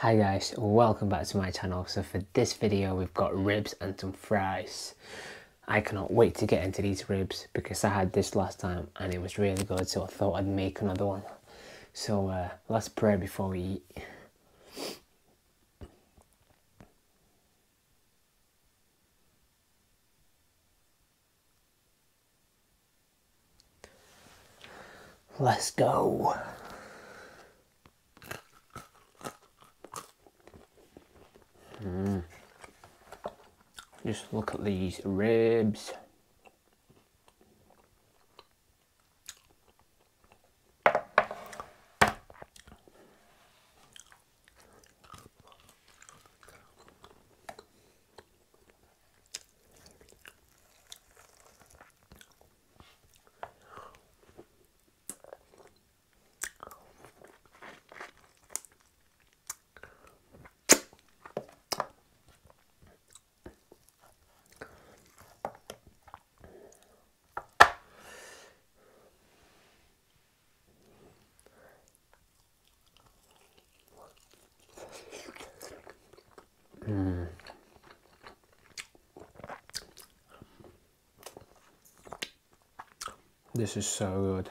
Hi guys, welcome back to my channel. So for this video we've got ribs and some fries. I cannot wait to get into these ribs because I had this last time and it was really good, so I thought I'd make another one. So let's pray before we eat. Let's go. Just look at these ribs. This is so good.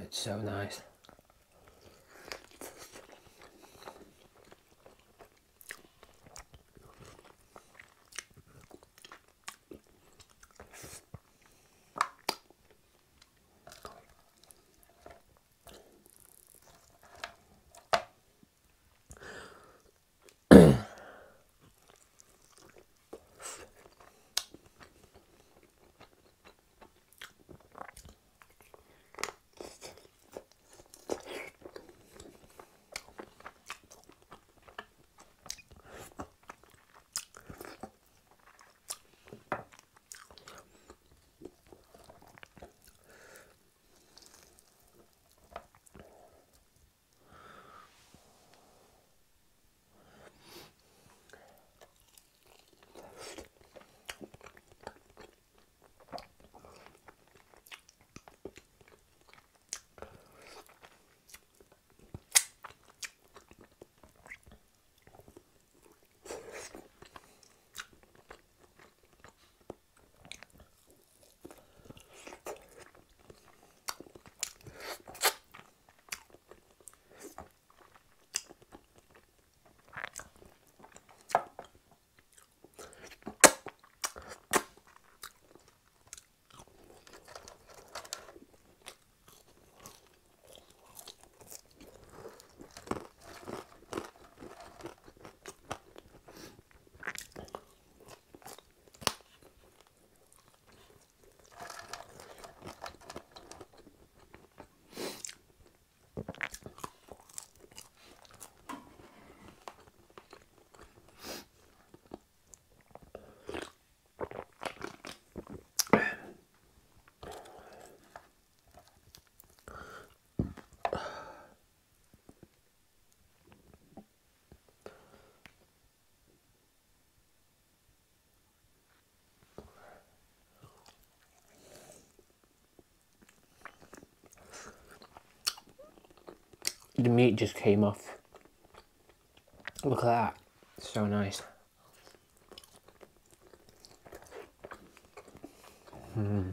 It's so nice. The meat just came off. Look at that. It's so nice. Mm.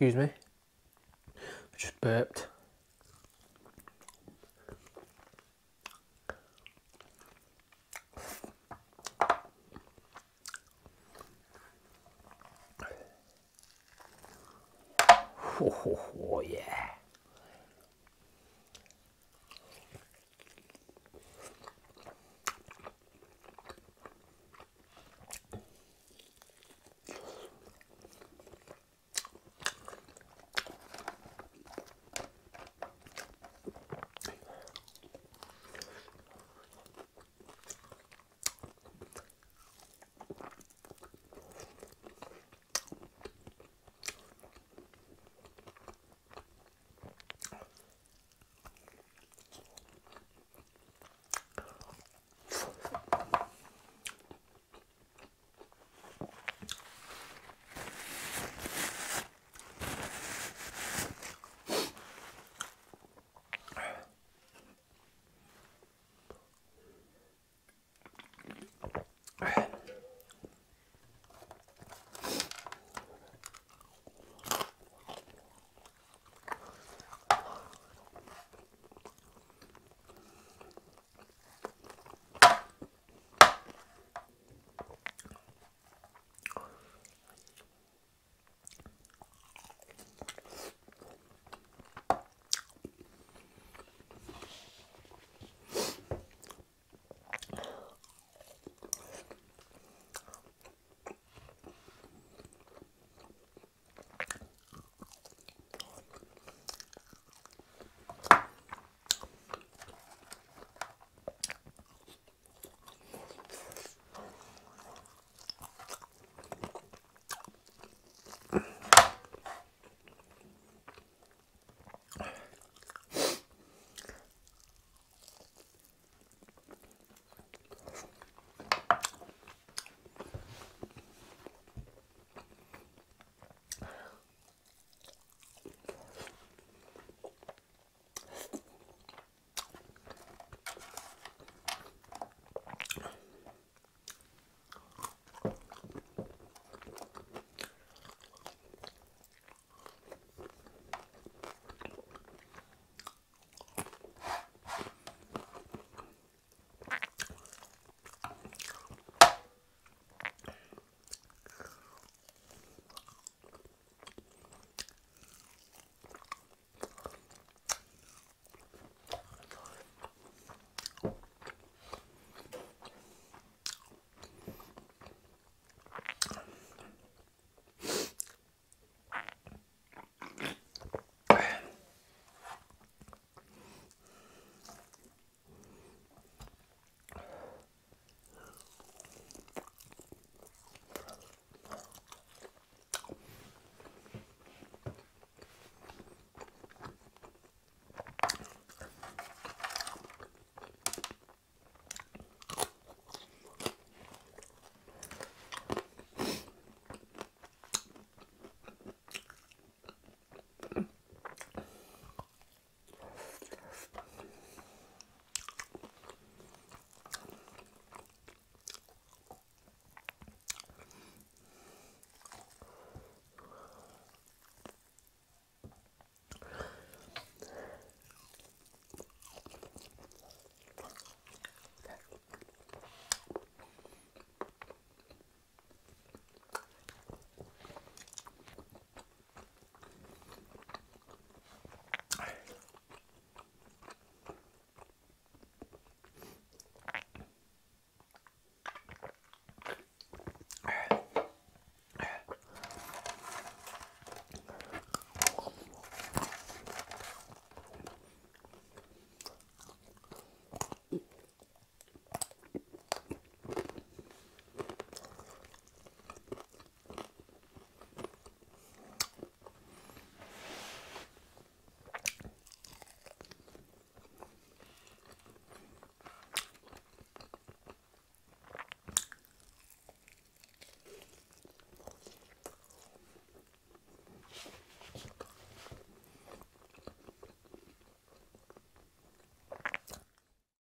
Excuse me, I just burped. Oh yeah.